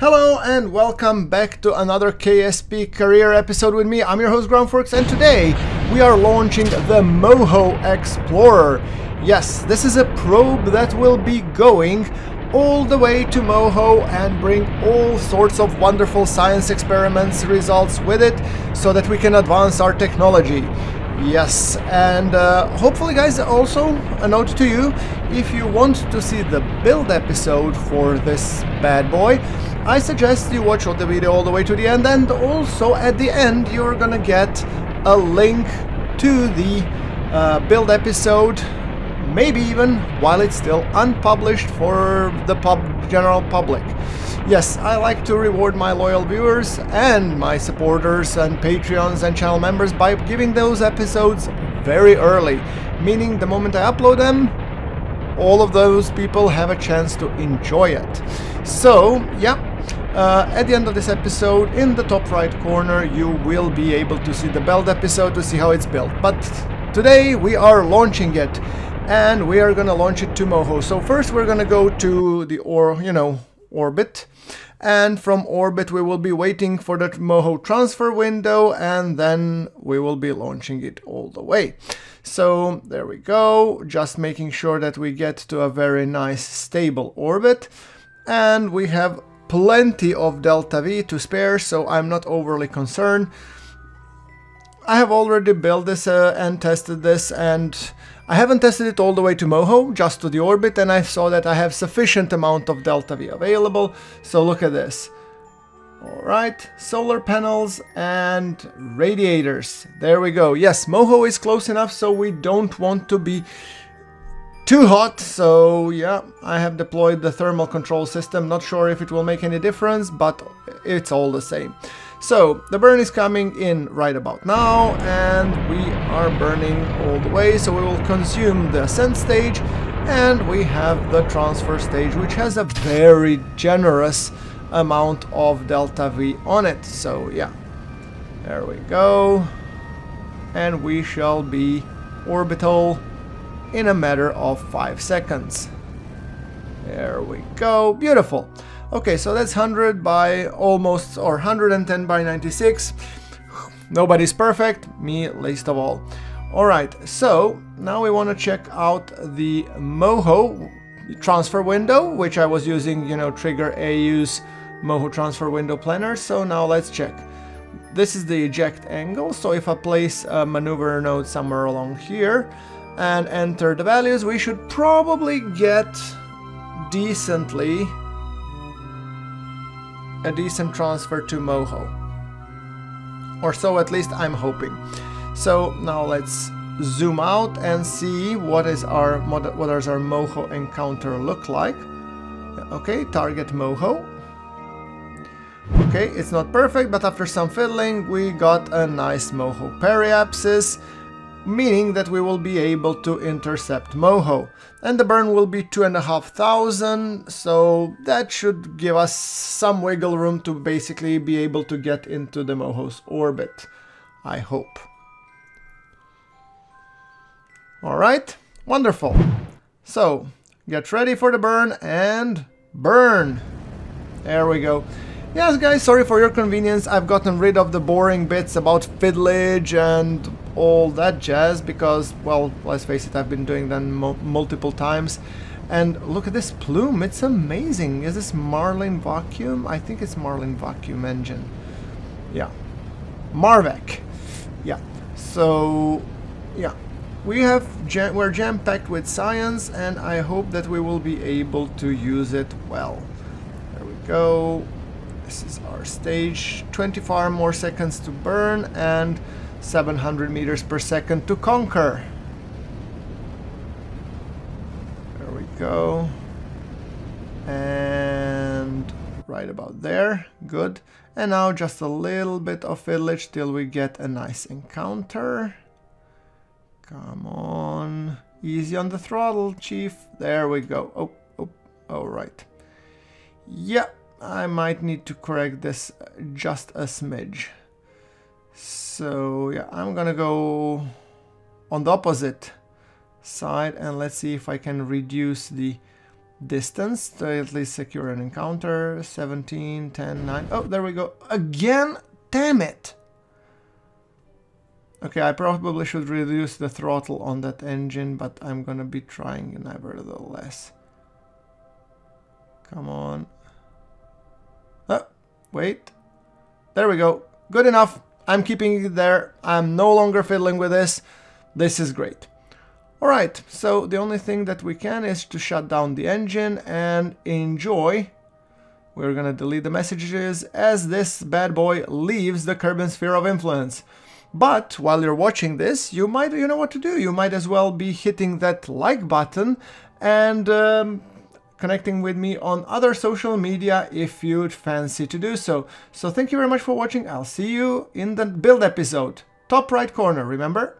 Hello and welcome back to another KSP career episode with me. I'm your host GrunfWorks, and today we are launching the Moho Explorer. Yes, this is a probe that will be going all the way to Moho and bring all sorts of wonderful science experiments results with it so that we can advance our technology. Yes, and hopefully guys, also a note to you, if you want to see the build episode for this bad boy, I suggest you watch the video all the way to the end, and also at the end you're gonna get a link to the build episode, maybe even while it's still unpublished for the general public. Yes, I like to reward my loyal viewers and my supporters and Patreons and channel members by giving those episodes very early, meaning the moment I upload them, all of those people have a chance to enjoy it. So yeah, at the end of this episode, in the top right corner, you will be able to see the build episode to see how it's built. But today we are launching it, and we are gonna launch it to Moho. So first we're gonna go to the orbit, and from orbit we will be waiting for that Moho transfer window, and then we will be launching it all the way. So there we go, just making sure that we get to a very nice stable orbit, and we have plenty of delta V to spare, so I'm not overly concerned. I have already built this and tested this, and I haven't tested it all the way to Moho, just to the orbit, and I saw that I have sufficient amount of delta V available, so look at this. Alright, solar panels and radiators, there we go. Yes, Moho is close enough, so we don't want to be too hot, so yeah, I have deployed the thermal control system, not sure if it will make any difference, but it's all the same. So, the burn is coming in right about now, and we are burning all the way, so we will consume the ascent stage, and we have the transfer stage, which has a very generous amount of delta V on it. So yeah, there we go, and we shall be orbital in a matter of 5 seconds. There we go, beautiful. Okay, so that's 100 by almost, or 110 by 96. Nobody's perfect, me least of all. All right, so now we want to check out the Moho transfer window, which I was using, you know, Trigger AU's Moho transfer window planner. So now let's check. This is the eject angle. So if I place a maneuver node somewhere along here and enter the values, we should probably get decently a decent transfer to Moho, or so at least I'm hoping. So now let's zoom out and see what does our Moho encounter look like. Okay, target Moho. Okay, it's not perfect, but after some fiddling we got a nice Moho periapsis, meaning that we will be able to intercept Moho, and the burn will be 2,500, so that should give us some wiggle room to basically be able to get into the Moho's orbit, I hope. All right, wonderful. So get ready for the burn and burn. There we go. Yes guys, sorry for your convenience, I've gotten rid of the boring bits about fiddlage and all that jazz because, well, let's face it, I've been doing them multiple times. And look at this plume, it's amazing. Is this Merlin Vacuum? I think it's Merlin Vacuum engine. Yeah, Marvac. Yeah, so yeah, we're jam-packed with science, and I hope that we will be able to use it well. There we go. This is our stage, 24 more seconds to burn and 700 meters per second to conquer. There we go. And right about there, good. And now just a little bit of fiddlage till we get a nice encounter. Come on, easy on the throttle, chief. There we go. Oh, oh, all right. Yeah. I might need to correct this just a smidge. So yeah, I'm gonna go on the opposite side and let's see if I can reduce the distance to at least secure an encounter. 17, 10, 9. Oh, there we go. Again? Damn it! Okay, I probably should reduce the throttle on that engine, but I'm gonna be trying nevertheless. Come on. Oh, wait. There we go. Good enough. I'm keeping it there. I'm no longer fiddling with this. This is great. Alright, so the only thing that we can is to shut down the engine and enjoy. We're gonna delete the messages as this bad boy leaves the Kerbin Sphere of Influence. But while you're watching this, you might, you know what to do. You might as well be hitting that like button and connecting with me on other social media if you'd fancy to do so. So thank you very much for watching. I'll see you in the build episode. Top right corner, remember?